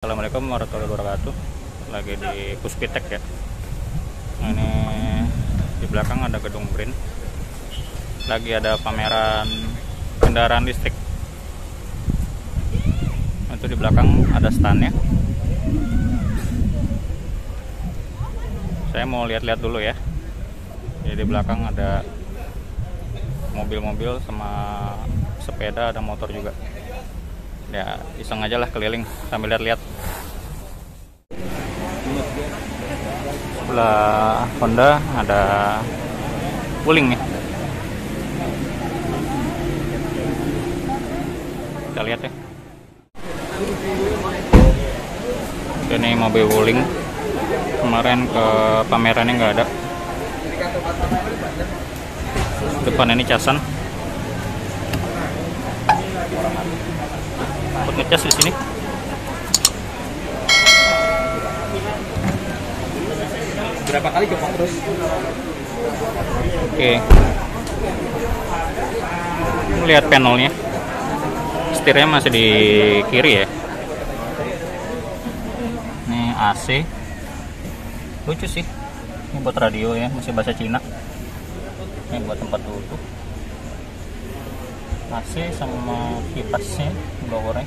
Assalamualaikum warahmatullahi wabarakatuh. Lagi di Puspitek ya. Ini di belakang ada gedung BRIN. Lagi ada pameran kendaraan listrik. Itu di belakang ada standnya. Saya mau lihat-lihat dulu ya. Jadi di belakang ada mobil-mobil sama sepeda, ada motor juga. Ya iseng aja lah keliling sambil lihat-lihat. Sebelah Honda ada Wuling nih. Kita lihat ya. Ini mobil Wuling. Kemarin ke pamerannya nggak ada. Depan ini casan. Buat ngecas di sini. Berapa kali copot terus? Oke. Lihat panelnya. Setirnya masih di kiri ya. Ini AC. Lucu sih. Ini buat radio ya, masih bahasa Cina. Ini buat tempat duduk. AC sama kipasnya, blowernya.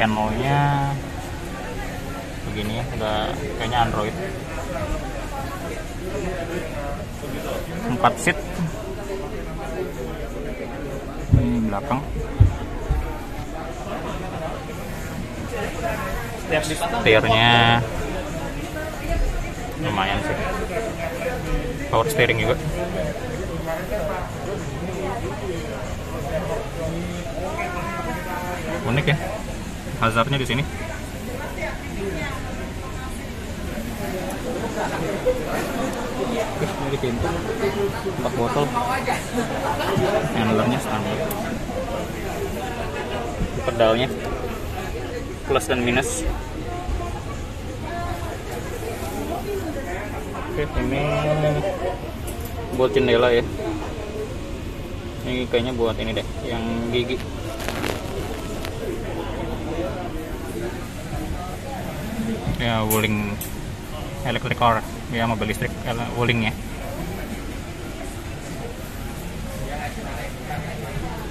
Panelnya begini ya, udah kayaknya Android. 4 seat. Ini belakang. Setirnya lumayan sih. Power steering juga. Unik ya. Hazardnya di sini. Ini pintu 4 botol. Handlernya standar. Pedalnya plus dan minus. Oke, ini buat jendela ya. Ini kayaknya buat ini deh, yang gigi. Ya, Wuling electric car, ya mobil listrik Wuling ya.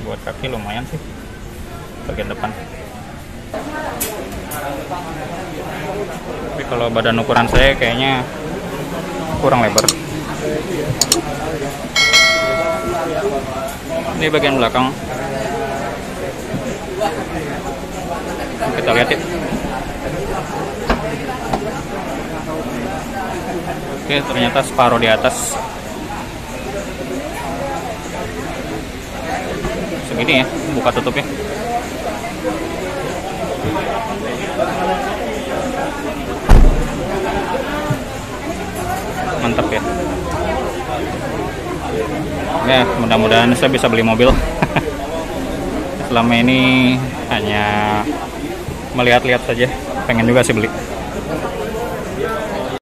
Buat kaki lumayan sih, bagian depan. Tapi kalau badan ukuran saya kayaknya kurang lebar. Ini bagian belakang. Kita lihat ya. Oke, ternyata separuh di atas. Segini ya, buka tutupnya. Mantap ya. Ya, mudah-mudahan saya bisa beli mobil. Selama ini hanya melihat-lihat saja, pengen juga sih beli.